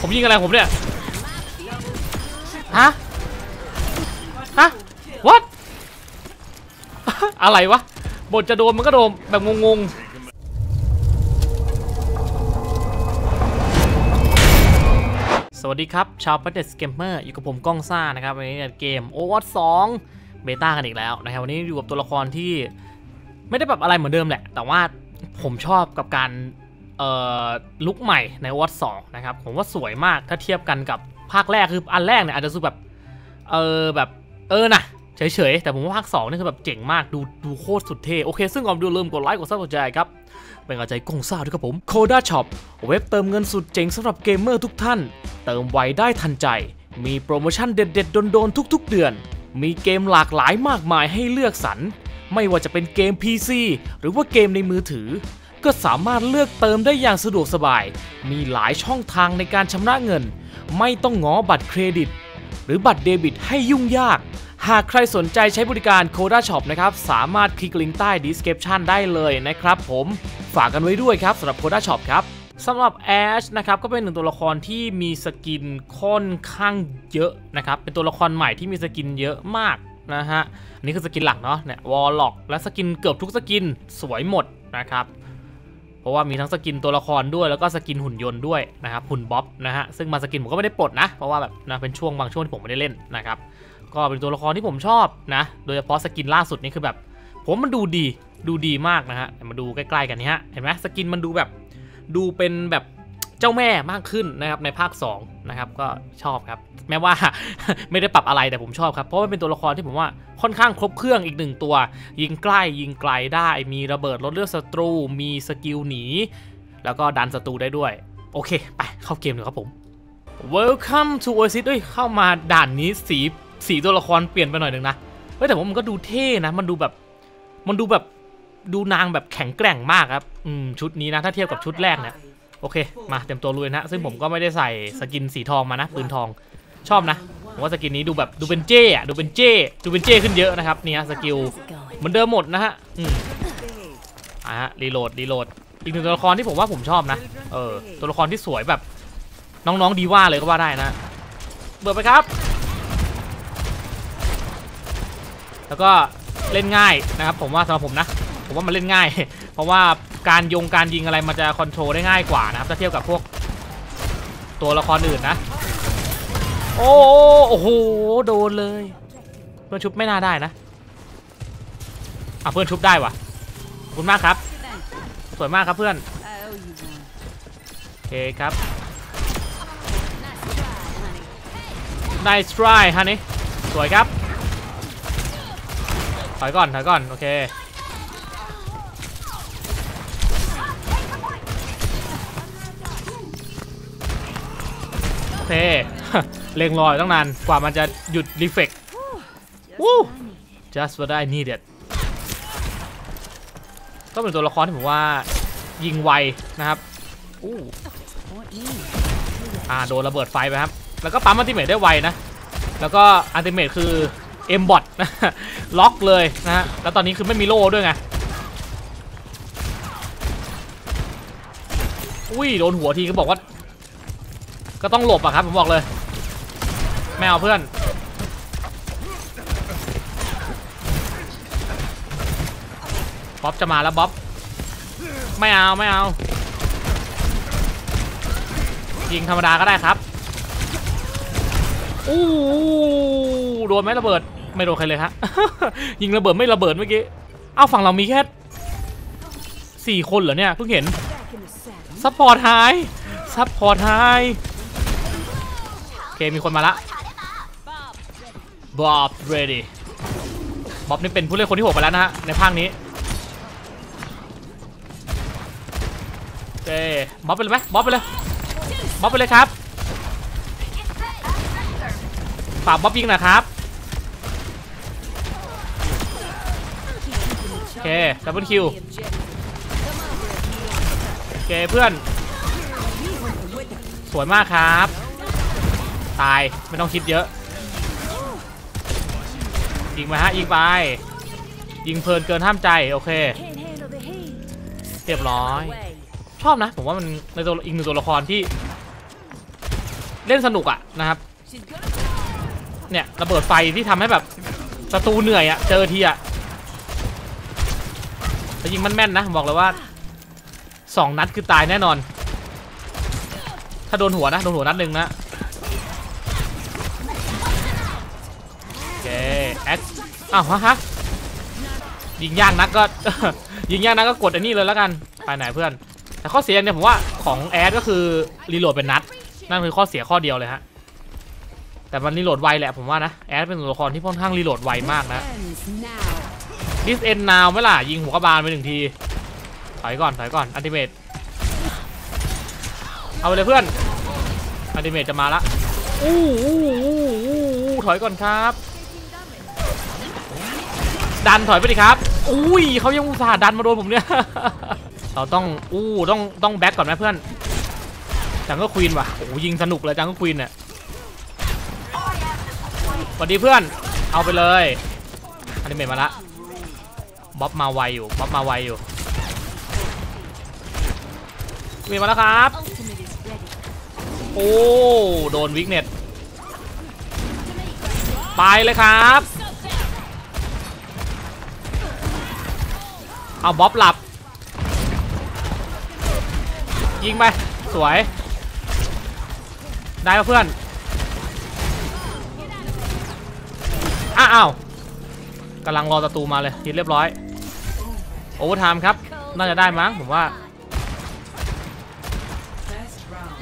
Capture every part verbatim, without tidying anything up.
ผมยิงอะไรผมเนี่ยฮะฮะ what อะไรวะบทจะโดนมันก็โดนแบบงงๆสวัสดีครับชาวประเด็นเกมเมอร์อยู่กับผมก้องซ่านะครับวันนี้เกม Overwatch สองเบต้ากันอีกแล้วนะครับวันนี้อยู่กับตัวละครที่ไม่ได้ปรับอะไรเหมือนเดิมแหละแต่ว่าผมชอบกับการลุคใหม่ใน Overwatch สองนะครับผมว่าสวยมากถ้าเทียบกันกับภาคแรกคืออันแรกเนี่ยอาจจะสู้แบบเออแบบเออนะเฉยๆแต่ผมว่าภาคสองนี่คือแบบเจ๋งมากดูดูโคตรสุดเท่โอเคซึ่งก่อนดูลืมกดไลค์กดซับสไครป์ครับเป็นกำลังใจก้องซ่าด้วยครับผมโคด้าช็อปเว็บเติมเงินสุดเจ๋งสำหรับเกมเมอร์ทุกท่านเติมไวได้ทันใจมีโปรโมชั่นเด็ดๆโดนๆทุกๆเดือนมีเกมหลากหลายมากมายให้เลือกสรรไม่ว่าจะเป็นเกม พี ซี หรือว่าเกมในมือถือก็สามารถเลือกเติมได้อย่างสะดวกสบายมีหลายช่องทางในการชำระเงินไม่ต้องง้อบัตรเครดิตหรือบัตรเดบิตให้ยุ่งยากหากใครสนใจใช้บริการ Koda Shop นะครับสามารถคลิกลิงก์ใต้ Description ได้เลยนะครับผมฝากกันไว้ด้วยครับสำหรับ Koda Shop ครับสำหรับ Ashe นะครับก็เป็นหนึ่งตัวละครที่มีสกินค่อนข้างเยอะนะครับเป็นตัวละครใหม่ที่มีสกินเยอะมากนะฮะอันนี้คือสกินหลักเนาะเนี่ยวอลล็อกและสกินเกือบทุกสกินสวยหมดนะครับเพราะว่ามีทั้งสกินตัวละครด้วยแล้วก็สกินหุ่นยนต์ด้วยนะครับหุ่นบ๊อบนะฮะซึ่งมาสกินผมก็ไม่ได้ปลดนะเพราะว่าแบบนะเป็นช่วงบางช่วงที่ผมไม่ได้เล่นนะครับก็เป็นตัวละครที่ผมชอบนะโดยเฉพาะสกินล่าสุดนี่คือแบบผมมันดูดีดูดีมากนะฮะมาดูใกล้ๆกันนี่ฮะเห็นไหมสกินมันดูแบบดูเป็นแบบเจ้าแม่มากขึ้นนะครับในภาคสองนะครับก็ชอบครับแม้ว่าไม่ได้ปรับอะไรแต่ผมชอบครับเพราะว่าเป็นตัวละครที่ผมว่าค่อนข้างครบเครื่องอีกหนึ่งตัวยิงใกล้ยิงไกลได้มีระเบิดลดเลือดศัตรูมีสกิลหนีแล้วก็ดันศัตรูได้ด้วยโอเคไปเข้าเกมเลยครับผม Welcome to Oasis เอ้ยเข้ามาด่านนี้สีสีตัวละครเปลี่ยนไปหน่อยหนึ่งนะเฮ้ยแต่ว่ามันก็ดูเท่นะมันดูแบบมันดูแบบดูนางแบบแข็งแกร่งมากครับอืมชุดนี้นะถ้าเทียบกับชุดแรกเนี่ยโอเคมาเต็มตัวลุยนะซึ่งผมก็ไม่ได้ใส่สกินสีทองมานะปืนทองชอบนะผมว่าสกินนี้ดูแบบดูเป็นเจ้อะดูเป็นเจ้ดูเป็นเจ้ขึ้นเยอะนะครับนี่ฮะสกิลเหมือนเดิมหมดนะฮะอืมอ่ะฮะรีโหลดรีโหลดอีกหนึ่งตัวละครที่ผมว่าผมชอบนะเออตัวละครที่สวยแบบน้องๆดีว่าเลยก็ว่าได้นะเบิร์ดไปครับแล้วก็เล่นง่ายนะครับผมว่าสำหรับผมนะผมว่ามันเล่นง่ายเพราะว่าการยงการยิงอะไรมันจะคอนโทรลได้ง่ายกว่านะครับถ้าเทียบกับพวกตัวละครอื่นนะโอ้โหโดนเลยเพื่อนชุบไม่น่าได้นะอ่ะเพื่อนชุบได้วะขอบคุณมากครับสวยมากครับเพื่อนโอเคครับ nice try ฮะนี่สวยครับถอยก่อนถอยก่อนโอเคโอเคเล็งลอยตั้งนานกว่ามันจะหยุดรีเฟกต์ just what I needed ก็เป็นตัวละครที่ผมว่ายิงไวนะครับอ่าโดนระเบิดไฟไปครับแล้วก็ปั๊มอัลติเมทได้ไวนะแล้วก็อัลติเมทคือเอ็มบอทนะล็อกเลยนะฮะแล้วตอนนี้คือไม่มีโล่ด้วยไงอุ้ยโดนหัวทีก็บอกว่าก็ต้องหลบอะครับผมบอกเลยไม่เอาเพื่อนบ๊อบจะมาแล้วบ๊อบไม่เอาไม่เอายิงธรรมดาก็ได้ครับอู้โดนไหมระเบิดไม่โดนใครเลยฮะ ยิงระเบิดไม่ระเบิดเมื่อกี้เอ้าฝั่งเรามีแค่สี่คนเหรอเนี่ยเพิ่งเห็นซัพพอร์ตหายซัพพอร์ตหายโอเคมีคนมาละบ๊อบเรดี้บ๊อบนี่เป็นผู้เล่นคนที่หกไปแล้วนะฮะในภาคนี้เจ้บ๊อบไปเลยไหมบ๊อบไปเลยบ๊อบไปเลยครับฝากบ๊อบยิงนะครับโอเคดับเบิลคิวโอเคเพื่อนสวยมากครับตายไม่ต้องคิดเยอะยิงมาฮะยิงไปยิงเพลินเกินห้ามใจโอเคเรียบร้อยชอบนะผมว่ามันในตัวอีกหนึ่งตัวละครที่ เล่นสนุกอะนะครับเนี่ยระเบิดไฟที่ทำให้แบบศัตรูเหนื่อยอะเจอทีอะแต่ยิงมันแม่นนะบอกเลยว่าสองนัดคือตายแน่นอนถ้าโดนหัวนะโดนหัวนัดหนึ่งนะโอเคแอคอ้าวฮะยิงยากนักก็ ยิงยากนักก็กดอันนี้เลยแล้วกันไปไหนเพื่อนแต่ข้อเสียเนี่ยผมว่าของแอดก็คือรีโหลดเป็นนัดนั่นคือข้อเสียข้อเดียวเลยฮะแต่มันรีโหลดไวแหละผมว่านะแอดเป็นตัวละครที่ค่อนข้างรีโหลดไวมากนะ this end now ไม่ล่ะยิงหัวกระบาลไปหนึ่งทีถอยก่อนถอยก่อนอัลติเมทเอาไปเลยเพื่อนอัลติเมทจะมาละอู้อู้อู้อู้ถอยก่อนครับดันถอยไปดิครับอุ้ยเขายังอุตส่าห์ดันมาโดนผมเนี่ย เราต้องอู้ต้องต้องแบ็กก่อนนะเพื่อนจังก็ควีนว่ะโอ้ยิงสนุกเลยจังก็ควีนเนี่ยสวัสดีเพื่อนเอาไปเลยอันนี้เมทมาละบ๊อบมาไวอยู่บ๊อบมาไวอยู่เมทมาแล้วครับโอ้โดนวิกเน็ตไปเลยครับเอาบ๊อบหลับยิงไปสวยได้มาเพื่อนอ้าวกำลังรอศัตรูมาเลยทีเรียบร้อยโอเวอร์ไทม์ครับน่าจะได้มั้งผมว่า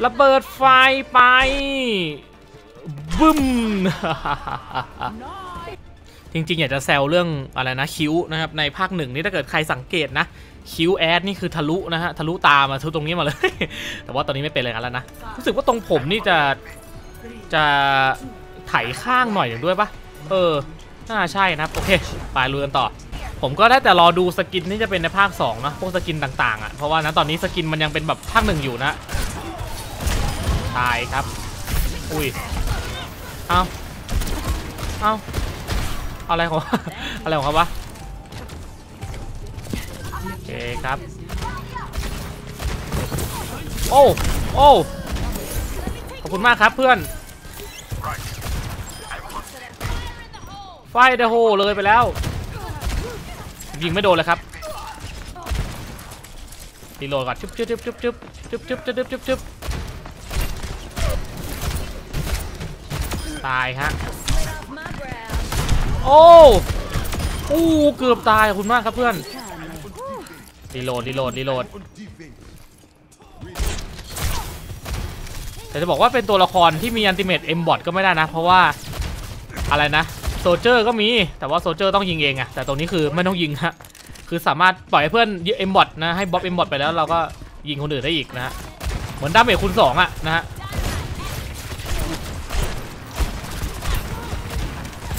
ระเบิดไฟไปบึ้ม จริงๆอยากจะแซวเรื่องอะไรนะคิ้วนะครับในภาคหนึ่งนี่ถ้าเกิดใครสังเกตนะคิ้วแอดนี่คือทะลุนะฮะทะลุตามาทุกตรงนี้มาเลย แต่ว่าตอนนี้ไม่เป็นเลยแล้วนะรู้สึกว่าตรงผมนี่จะจะไถข้างหน่อยอย่างด้วยปะเออน่าใช่นะครับโอเคไปลุยกันต่อผมก็ได้แต่รอดูสกินที่จะเป็นในภาคสองนะพวกสกินต่างๆอ่ะเพราะว่านะตอนนี้สกินมันยังเป็นแบบภาคหนึ่งอยู่นะตายครับอุ้ยเอาเอาอะไรของ อะไรของเขาวะโอเคครับโอ้โอ้ขอบคุณมากครับเพื่อนไฟเดโฮเลยไปแล้วยิงไม่โดนเลยครับตีโลก่อนจุ๊บจุ๊บจุ๊บจุ๊บจุ๊บจุ๊บจุ๊บจุ๊บจุ๊บจุ๊บตายฮะโอ้อู้เกือบตายคุณมากครับเพื่อนรีโหลดรีโหลดรีโหลดแต่จะบอกว่าเป็นตัวละครที่มีอัลติเมทเอ็มบอทก็ไม่ได้นะเพราะว่าอะไรนะโซเจอร์ก็มีแต่ว่าโซเจอร์ต้องยิงเองอะแต่ตรงนี้คือไม่ต้องยิงฮะคือสามารถปล่อยให้เพื่อนเอ็มบอทนะให้บ๊อบเอ็มบอทไปแล้วเราก็ยิงคนอื่นได้อีกนะฮะเหมือนดาเมจคูณสองอะนะฮะ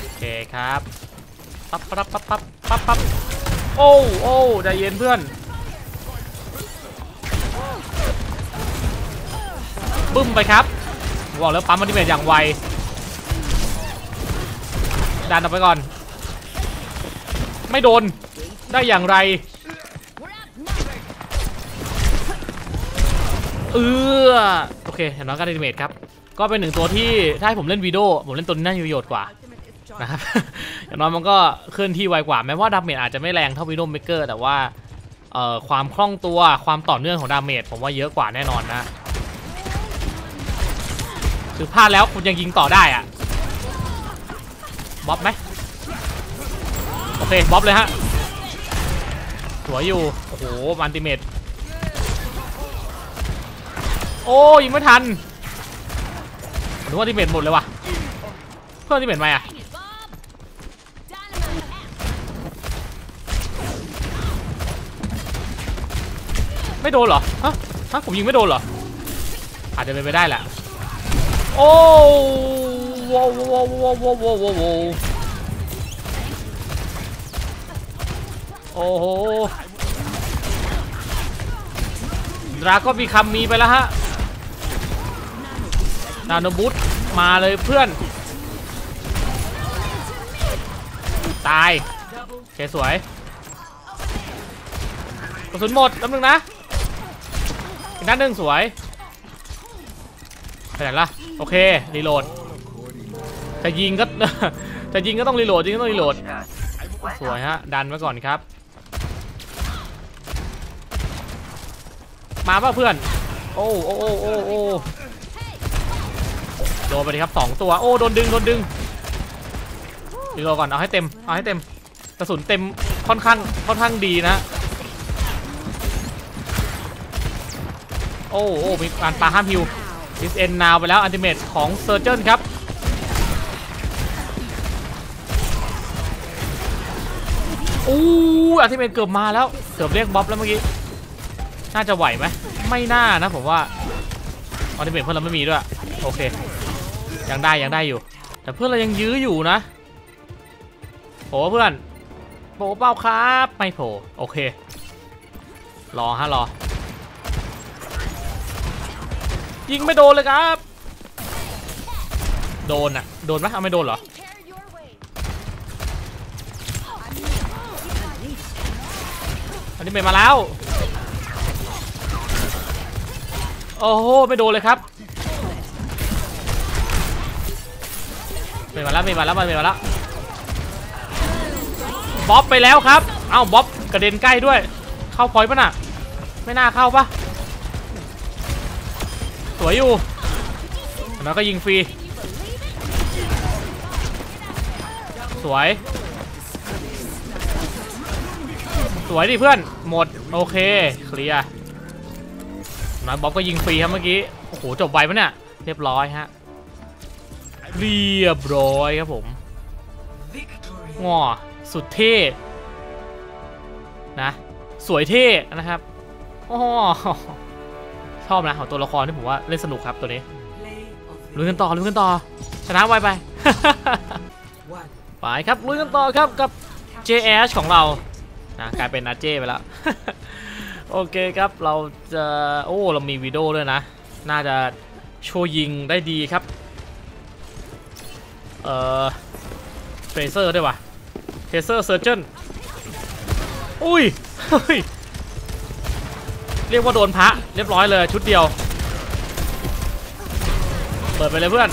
โอเคครับปั๊บปั๊บปั๊บปั๊บปั๊บปั๊บโอ้โอ้ใจเย็นเพื่อนบึ้มไปครับบอกแล้วปั๊มมันที่เป็นอย่างไวดันออกไปก่อนไม่โดนได้อย่างไรเออโอเคเห็นน้องการดิเมทครับก็เป็นหนึ่งตัวที่ถ้าให้ผมเล่นวีดีโอผมเล่นตัวนี้น่าจะมีประโยชน์กว่านะครับอย่างน้อยมันก็เคลื่อนที่ไวกว่าแม้ว่าดาเมจอาจจะไม่แรงเท่าวินโดว์เมเกอร์แต่ว่าความคล่องตัวความต่อเนื่องของดาเมจผมว่าเยอะกว่าแน่นอนนะคือพลาดแล้วคุณยังยิงต่อได้อะบ๊อบไหมโอเคบ๊อบเลยฮะสวยอยู่โอ้โหอัลติเมทโอ้ยิงไม่ทันผมนึกว่าอัลติเมทหมดเลยว่ะเพื่อนอัลติเมทไหมอะไม่โดนเหรอฮะฮะผมยิงไม่โดนเหรออาจจะเป็นไปได้แหละโอ้โว้โว้โว้โว้โว้โว้โว้โอ้โหดราก็มีคำมีไปแล้วฮะนาโนบูทมาเลยเพื่อนตายเฉยสวยกระสุนหมดลำหนึ่งนะอีกนัดหนึ่งสวย ไปไหนล่ะโอเครีโหลดจะยิงก็จะยิงก็ต้องรีโหลดยิงก็ต้องรีโหลดสวยฮะดันไว้ก่อนครับมาป่ะเพื่อนโอ้โอ้โอ้โอ้โอ้โดนไปดิครับสองตัวโอ้โดนดึงโดนดึงรีโหลดก่อนเอาให้เต็มเอาให้เต็มกระสุนเต็มค่อนข้างค่อนข้างดีนะโอ้โอ้มีการปาห้ามฮิวดิสเอนนาวไปแล้วอันติเมตของเซอร์เจนครับอู้อันติเมตเกือบมาแล้วเกือบเรียกบ๊อบแล้วเมื่อกี้น่าจะไหวไหมไม่น่านะผมว่าอันติเมตเพื่อนเราไม่มีด้วยโอเคยังได้ยังได้อยู่แต่เพื่อนเรายังยื้ออยู่นะโผล่เพื่อนโผล่เป้าครับไม่โผล่โอเครอฮะรอยิงไม่โดนเลยครับโดนอะโดนไหมเอาไม่โดนเหรออันนี้เป็นมาแล้วโอ้โหไม่โดนเลยครับเป็นมาแล้วเป็นมาแล้วเป็นมาแล้วบ๊อบไปแล้วครับเอ้าบ๊อบกระเด็นใกล้ด้วยเข้าพอยต์ป่ะน่ะไม่น่าเข้าป่ะสวยอยู่แล้วก็ยิงฟรีสวยสวยดิเพื่อนหมดโอเคเคลียร์นะบ๊อบก็ยิงฟรีครับเมื่อกี้โอ้โหจบไวปะเนี่ยเรียบร้อยฮะเรียบร้อยครับผมง้อสุดเท่นะสวยเท่นะครับอ๋อชอบนะของตัวละครที่ผมว่าเล่นสนุกครับตัวนี้ลุยกันต่อลุยกันต่อชนะไวไป ไปครับลุยกันต่อครับกับ เจ เอช ของเรานะกลายเป็นAsheไปแล้ว โอเคครับเราจะโอ้เรามีวีดีโอด้วยนะน่าจะโชว์ยิงได้ดีครับเอ่อเทรเซอร์ด้วยวะเทรเซอร์เซอร์เจนอุ้ยเรียกว่าโดนพระเรียบร้อยเลยชุดเดียวเปิดไปเลยเพื่อน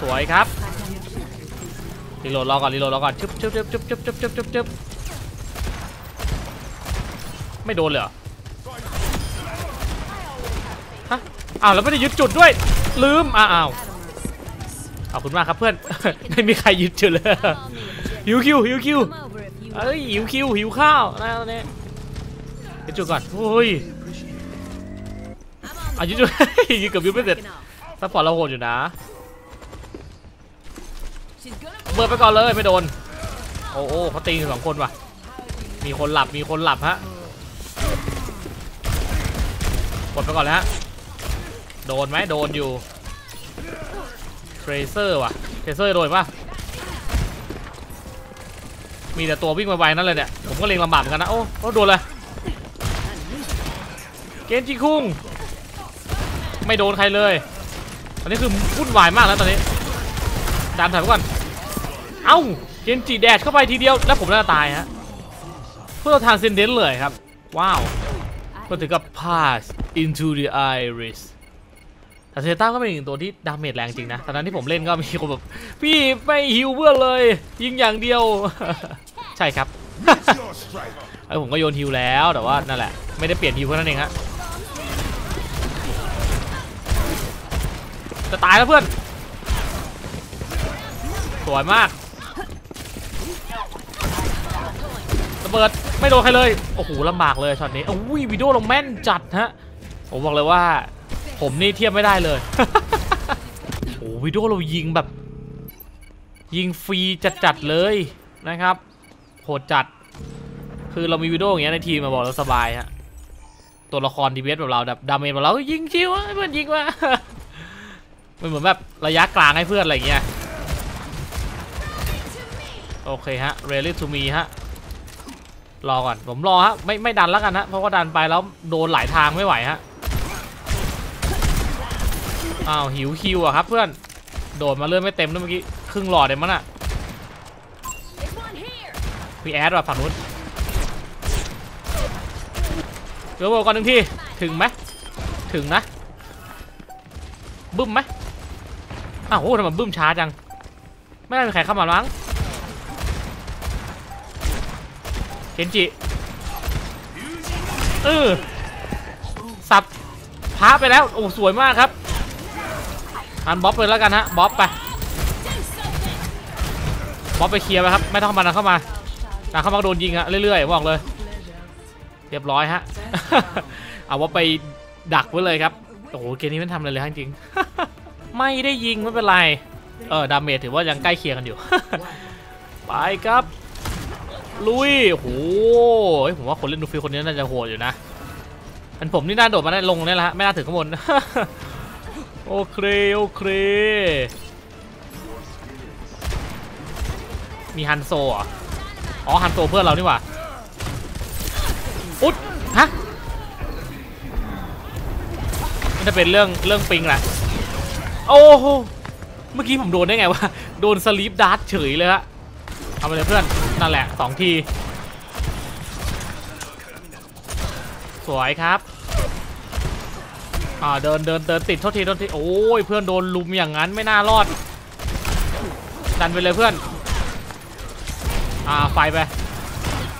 สวยครับรีโหลดรอก่อนรีโหลดรอก่อนชึบชึบชึบชึบชึบชึบชึบชึบชึบไม่โดนเลยเหรอฮะอ้าวแล้วไม่ได้ยึดจุดด้วยลืมอ้าวขอบคุณมากครับเพื่อน ไม่มีใครยึดจุดเลยฮิวคิวฮิวคิวเอ้ยหิวคิวหิวข้าวนะตอนนี้ยึดจุดก่อนโอ้ยอายุจุดยิงเกือบยิงไม่เสร็จซัพพอร์ตเราโหดอยู่นะเบิร์ดไปก่อนเลยไม่โดนโอ้โหเขาตีกันสองคนว่ะมีคนหลับมีคนหลับฮะกดไปก่อนเลยฮะโดนไหมโดนอยู่เทรเซอร์ว่ะเทรเซอร์โดนป่ะมีแต่ตัววิ่งไวๆนั่นเลยเนี่ยผมก็เล็งลำบากกันนะโอ้โหโดนเลยเกนจิคุงไม่โดนใครเลยอันนี้คือวุ่นวายมากแล้วตอนนี้ดันถอยไปก่อนเอ้าเกนจิแดชเข้าไปทีเดียวแล้วผมน่าจะตายฮะเพื่อทานเซนเดนเลยครับว้าวก็ถึงกับ pass into the iris แต่เซต้าก็เป็นหนึ่งตัวที่ดาเมจแรงจริงนะตอนนั้นที่ผมเล่นก็มีคนแบบพี่ไม่ฮิวเพื่อนเลยยิงอย่างเดียว ใช่ครับ ไอผมก็โยนฮิวแล้วแต่ว่านั่นแหละไม่ได้เปลี่ยนฮิวแค่นั้นเองฮะจะตายแล้วเพื่อนสวยมากระเบิดไม่โดนใครเลยโอ้โหลำบากเลยช็อตนี้อุ้ยวิดีโอลงแม่นจัดฮะผมบอกเลยว่าผมนี่เทียบไม่ได้เลยโอ้วิดีโอเรายิงแบบยิงฟรีจัดๆเลยนะครับโหดจัดคือเรามีวิดีโออย่างเงี้ยในทีมมาบอกเราสบายฮะตัวละครดีเวสแบบเราแบบดาเมจแบบเรายิงชิวเพื่อนยิงว่ามันเหมือนแบบระยะกลางให้เพื่อนอะไรเงี้ยโอเคฮะ Rally to me ฮะรอก่อนผมรอฮะไม่ไม่ดันแล้วกันฮะเพราะว่าดันไปแล้วโดนหลายทางไม่ไหวฮะอ้าวหิวคิวอะครับเพื่อนโดดมาเลื่อนไม่เต็มด้วยเมื่อกี้ครึ่งหลอดเองมั้งน่ะมีแอดว่ะฝั่งนู้นเดี๋ยวบอกก่อนหนึ่งทีถึงไหม ถึงนะบึ้มไหมอ้าวโหทำไมบึ้มช้าจังไม่ได้มีใครเข้ามามั้งเคนจิเออสับพาไปแล้วโอ้สวยมากครับอันบ๊อบเลยแล้วกันฮะบ๊อบไปบ๊อบไปเคลียร์ไปครับไม่ต้องมานะเข้ามานะเข้ามาโดนยิงฮะเรื่อยๆบอกเลยเรียบร้อยฮะ เอาว่าไปดักไว้เลยครับโอ้โหเกมนี้ไม่ทำอะไรเลยจริง ไม่ได้ยิงไม่เป็นไรเออดาเมจถือว่ายังใกล้เคียงกันอยู่ ไปครับลุยโอ้ยผมว่าคนเล่นดูฟิลคนนี้น่าจะโหดอยู่นะอันผมนี่น่าโดดมาได้ลงนี่แหละฮะไม่น่าถึงข้างบน โอเคโอเคมีฮันโซอ่ะอ๋อฮันโซเพื่อนเรานี่หว่าอุ๊ดฮะมันจะเป็นเรื่องเรื่องปิงแหละโอ้โหเมื่อกี้ผมโดนได้ไงวะโดนสลีปดาร์ทเฉยเลยฮะเอาไปเลยเพื่อนนั่นแหละสองทีสวยครับอ่าเดินเดินเดินติดโทษทีโทษทีโอ้ยเพื่อนโดนลุมอย่างนั้นไม่น่ารอดดันไปเลยเพื่อนอ่าไฟไป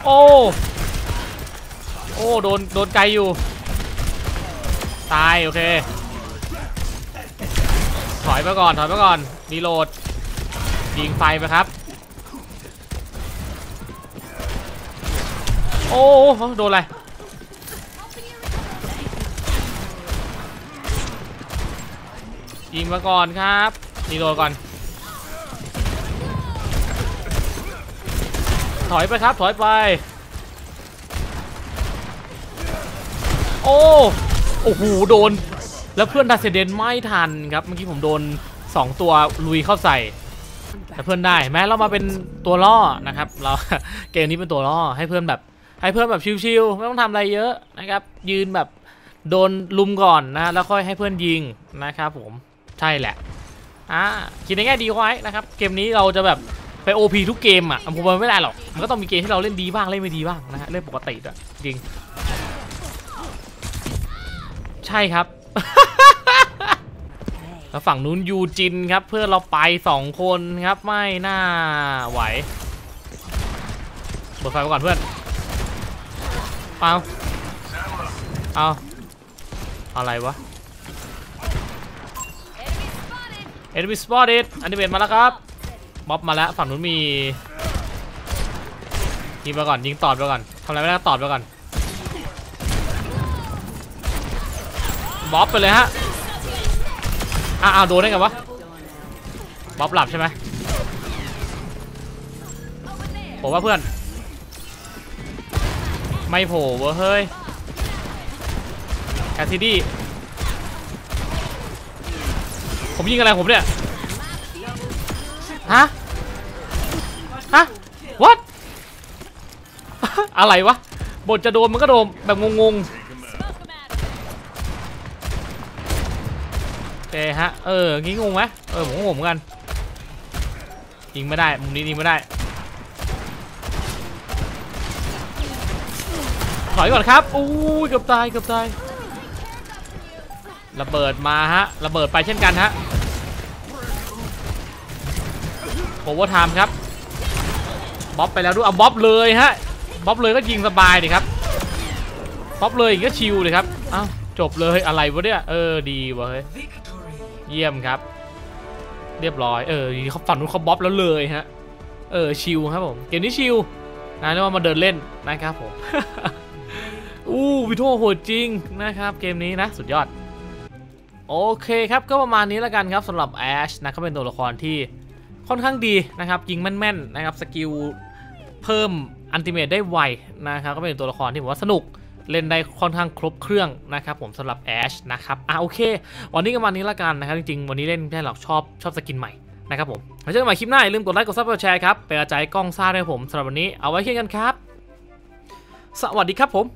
โอ้โอ้โดนโดนไกลอยู่ตายโอเคถอยไปก่อนถอยไปก่อนรีโหลดยิงไฟไปครับโอ้โดนอะไรยิงมาก่อนครับรีโหลดก่อนถอยไปครับถอยไปโอ้โอ้โหโดนแล้วเพื่อนดัสเซเดนไม่ทันครับเมื่อกี้ผมโดนสองตัวลุยเข้าใส่แต่เพื่อนได้แม้เรามาเป็นตัวล่อนะครับเราเกมนี้เป็นตัวล่อให้เพื่อนแบบให้เพื่อนแบบชิวๆไม่ต้องทำอะไรเยอะนะครับยืนแบบโดนลุมก่อนนะแล้วค่อยให้เพื่อนยิงนะครับผมใช่แหละอ่ะคิดในแง่ดีไว้นะครับเกมนี้เราจะแบบไป โอ พี ทุกเกมอ่ะผมว่าไม่ได้หรอกมันก็ต้องมีเกมที่เราเล่นดีบ้างเล่นไม่ดีบ้างนะฮะเล่นปกติอ่ะจริงใช่ครับ แล้วฝั่งนู้นยูจินครับเพื่อนเราไปสองคนครับไม่น่าไหวเปิดไฟไปก่อนเพื่อนเอาเอาอะไรวะ Enemy spotted อันนี้เบนมาแล้วครับม็อบมาแล้วฝั่งนู้นมียิงไปก่อนยิงตอดไปก่อนทำอะไรไม่ได้ตอดไปก่อนบ๊อบไปเลยฮะอ้าวโดนได้ไงวะบ๊อบหลับใช่ไหมผมว่าเพื่อนไม่โผล่เว้ยเฮ้ยแคสซิดี้ผมยิงอะไรผมเนี่ยฮะฮะ what อะไรวะบทจะโดนมันก็โดนแบบงงๆเอฮะเอองี้งงไหมเออผมงงเหมือนกันยิงไม่ได้มุมนี้ยิงไม่ได้ถอยก่อนครับอู้ยเกือบตายเกือบตายระเบิดมาฮะระเบิดไปเช่นกันฮะโอเวอร์ไทม์ครับบ๊อบไปแล้วด้วยเอาบ๊อบเลยฮะบ๊อบเลยก็ยิงสบายดิครับบ๊อบเลยก็ชิลเลยครับอ้าวจบเลยอะไรวะเนี่ยเออดีวะเฮ้ยเยี่ยมครับเรียบร้อยเออเขาฝั่งนู้นเขาบ๊อบแล้วเลยฮะเออชิลครับผมเกมนี้ชิลนะเรียกว่ามาเดินเล่นนะครับผม อู้วิโทโหดจริงนะครับเกมนี้นะสุดยอดโอเคครับก็ประมาณนี้แล้วกันครับสำหรับ Ashe นะเขาเป็นตัวละครที่ค่อนข้างดีนะครับยิงแม่นๆนะครับสกิลเพิ่มอัลติเมทได้ไวนะครับก็เป็นตัวละครที่ผมว่าสนุกเล่นได้ค่อนข้างครบเครื่องนะครับผมสำหรับ Ashe นะครับอ่ะโอเควันนี้ก็วันนี้ละกันนะครับจริงๆวันนี้เล่นไม่ได้หรอกชอบชอบสกินใหม่นะครับผมแล้วเจอกันใหม่คลิปหน้าอย่าลืมกดไลค์กดซับกดแชร์ครับเป็นกระจายกล้องซ่าด้วยผมสำหรับวันนี้เอาไว้เคียงกันครับสวัสดีครับผม